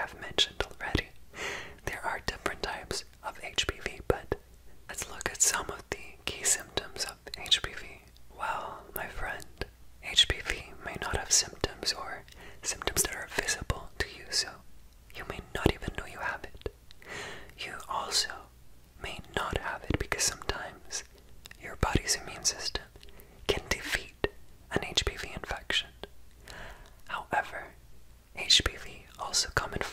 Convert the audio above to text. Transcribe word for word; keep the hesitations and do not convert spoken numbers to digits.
have mentioned already. There are different types of H P V, but let's look at some of the key symptoms of H P V. Well, my friend, H P V may not have symptoms or symptoms that are visible to you, so you may not even know you have it. You also may not have it because sometimes your body's immune system can defeat an H P V infection. However, H P V also comes in